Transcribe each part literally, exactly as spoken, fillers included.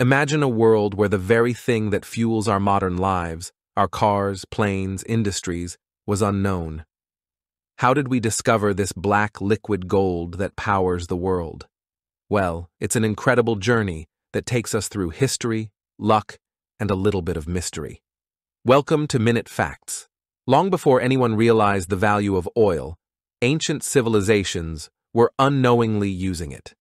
Imagine a world where the very thing that fuels our modern lives, our cars, planes, industries, was unknown. How did we discover this black liquid gold that powers the world? Well, it's an incredible journey that takes us through history, luck, and a little bit of mystery. Welcome to Minute Facts. Long before anyone realized the value of oil, ancient civilizations were unknowingly using it.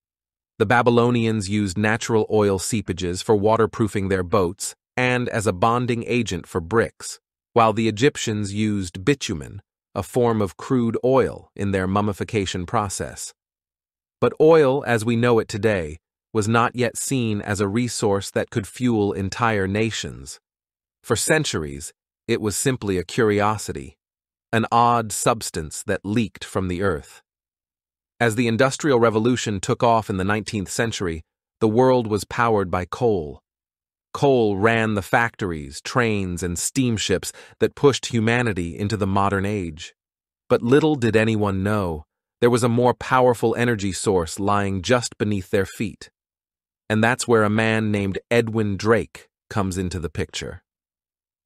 The Babylonians used natural oil seepages for waterproofing their boats and as a bonding agent for bricks, while the Egyptians used bitumen, a form of crude oil, in their mummification process. But oil, as we know it today, was not yet seen as a resource that could fuel entire nations. For centuries, it was simply a curiosity, an odd substance that leaked from the earth. As the Industrial Revolution took off in the nineteenth century, the world was powered by coal. Coal ran the factories, trains, and steamships that pushed humanity into the modern age. But little did anyone know, there was a more powerful energy source lying just beneath their feet. And that's where a man named Edwin Drake comes into the picture.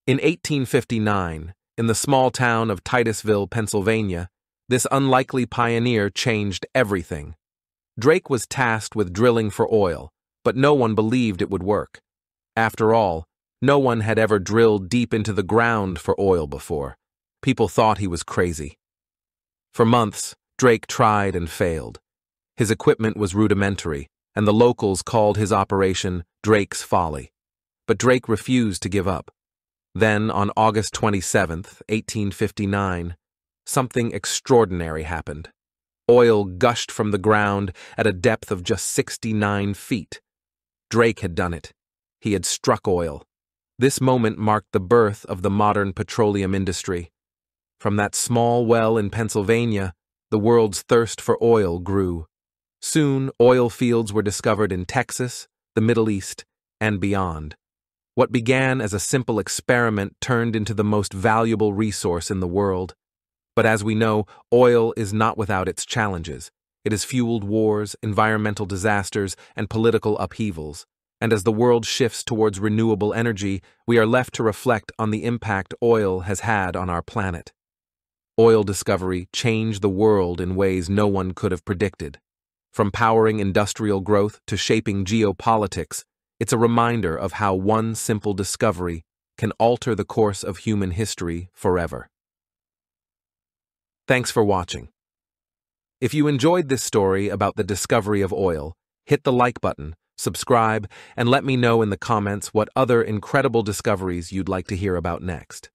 In eighteen fifty-nine, in the small town of Titusville, Pennsylvania, this unlikely pioneer changed everything. Drake was tasked with drilling for oil, but no one believed it would work. After all, no one had ever drilled deep into the ground for oil before. People thought he was crazy. For months, Drake tried and failed. His equipment was rudimentary, and the locals called his operation Drake's Folly. But Drake refused to give up. Then, on August twenty-seventh, eighteen fifty-nine, something extraordinary happened. Oil gushed from the ground at a depth of just sixty-nine feet. Drake had done it. He had struck oil. This moment marked the birth of the modern petroleum industry. From that small well in Pennsylvania, the world's thirst for oil grew. Soon, oil fields were discovered in Texas, the Middle East, and beyond. What began as a simple experiment turned into the most valuable resource in the world. But as we know, oil is not without its challenges. It has fueled wars, environmental disasters, and political upheavals. And as the world shifts towards renewable energy, we are left to reflect on the impact oil has had on our planet. Oil discovery changed the world in ways no one could have predicted. From powering industrial growth to shaping geopolitics, it's a reminder of how one simple discovery can alter the course of human history forever. Thanks for watching. If you enjoyed this story about the discovery of oil, hit the like button, subscribe, and let me know in the comments what other incredible discoveries you'd like to hear about next.